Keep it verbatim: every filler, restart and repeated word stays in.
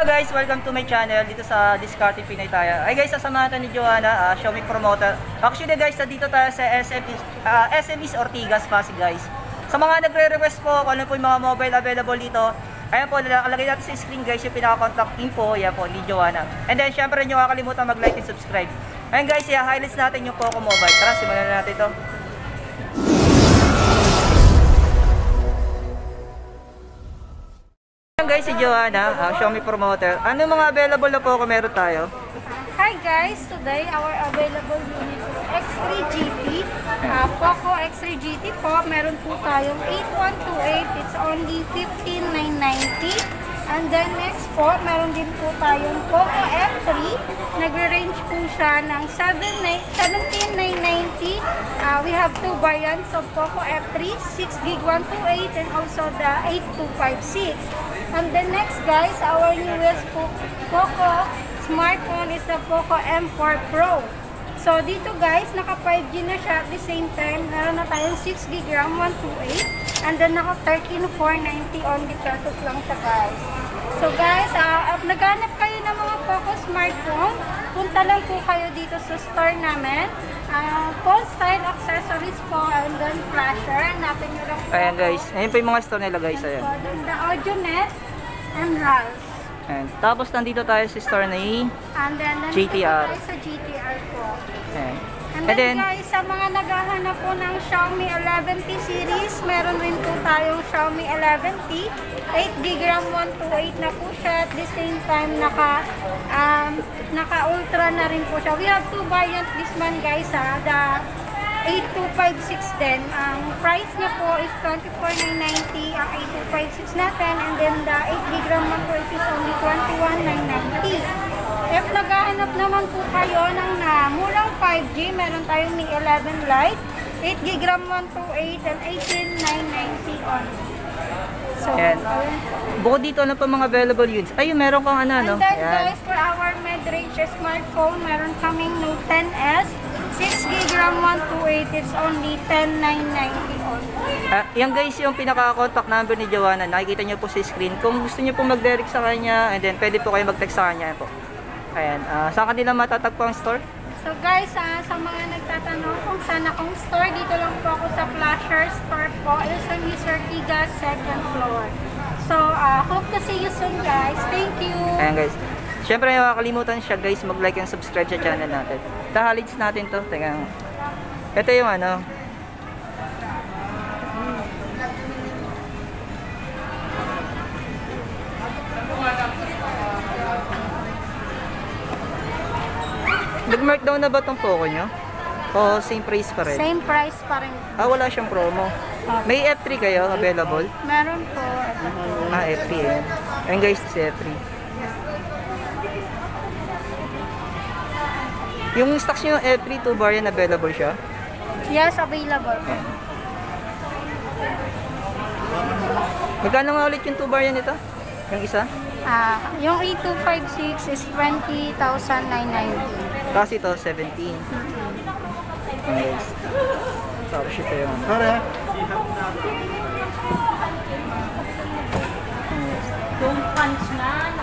Hello guys, welcome to my channel dito sa Discount Pinay Taya. Ay guys, sasamahan tayo ni Joanna, uh, Xiaomi promoter. Actually guys, dito tayo sa S M E Ortigas Pasig guys. Sa mga nagre-request po kung ano po yung mga mobile available dito, ayan po, nakalagay natin sa screen guys yung pinaka-contact info, ayan po, ni Joanna. And then syempre nyo kakalimutan mag-like and subscribe. Ayan guys, yeah, highlights natin yung Poco mobile. Tara, simulan na natin ito. Guys, si Joanna, uh, Xiaomi promoter. Ano mga available na po kung meron tayo? Hi guys, today our available unit is X three G T. Uh, Poco X three G T po, meron po tayong eight one two eight. It's only fifteen thousand nine hundred ninety. And then next po, meron din po tayong Poco F three. Nagre-range po siya ng seventeen thousand nine hundred ninety. Uh, we have two variants of Poco F three, six gig one twenty-eight and also the eight two five six. And then next guys, our newest Poco smartphone is the Poco M four Pro. So dito guys, naka five G na siya at the same time. Meron na tayong six gig RAM one twenty-eight. And then naka thirteen thousand four hundred ninety only pesos lang siya guys. So guys, uh, at naghanap kayo ng mga Poco smartphone, punta lang po kayo dito sa store namin. Uh, Full style accessories po, and then Plusher. Hanapin nyo lang po. Ayan guys, ayan po yung mga store nila guys. Ayan. Ayan. The AudioNet and Ralph's. Ayan. Tapos nandito tayo sa store ni and then, G T R. Tayo sa G T R po. Ayan. And, and then, then guys, sa mga naghahanap po ng Xiaomi eleven T series, meron rin po tayong Xiaomi eleven T. eight gig RAM one twenty-eight na po siya. At the same time, naka, um, naka ultra na rin po siya. We have two variants this month guys, ha? The eight two five six din. Ang um, price niya po is twenty-four thousand nine hundred ninety ang eight two five six natin. And then the eight gig RAM one twenty-eight is only twenty-one thousand nine hundred ninety. If naghahanap naman po kayo ng uh, murang five G, meron tayong Mi eleven Lite, eight gig RAM one twenty-eight and eighteen thousand nine hundred ninety only. So, ayan. Bukod dito, ano pa mga available units? Ayun, meron kang ano, no? And then ayan guys, for our mid-range smartphone, meron kaming Note ten S, six gig RAM one twenty-eight, it's only ten thousand nine hundred ninety only. Uh, yan guys, yung pinaka-contact number ni Joanna, nakikita nyo po sa screen. Kung gusto nyo po mag-direct sa kanya, and then pwede po kayo mag-text sa kanya po. Ayan, uh, saan kanila matatagpo ang store? So guys, uh, sa mga nagtatanong kung saan akong store, dito lang po ako sa Plushers Park po, S M E Ortigas, second floor. So, uh, hope to see you soon guys. Thank you! Ayan guys. Siyempre, makakalimutan siya guys, mag-like and subscribe sa channel natin. Tahalids natin to. Teka. Ito yung ano. Nag-mark down na ba itong Poco nyo? O same price pa rin? Same price pa rin. Ah, wala siyang promo. Okay. May F three kayo available? Meron po. Ah, F three eh. Ayan guys, si F three. Yung stocks nyo, F three two bar yan, available siya? Yes, available. Okay. Magkano nga ulit yung two bar yan ito? Yung isa? Ah, uh, yung eight two five six is twenty thousand nine hundred ninety. Tapos ito, seventeen. Yes. Tapos ito yun. Tara! Yung punch na,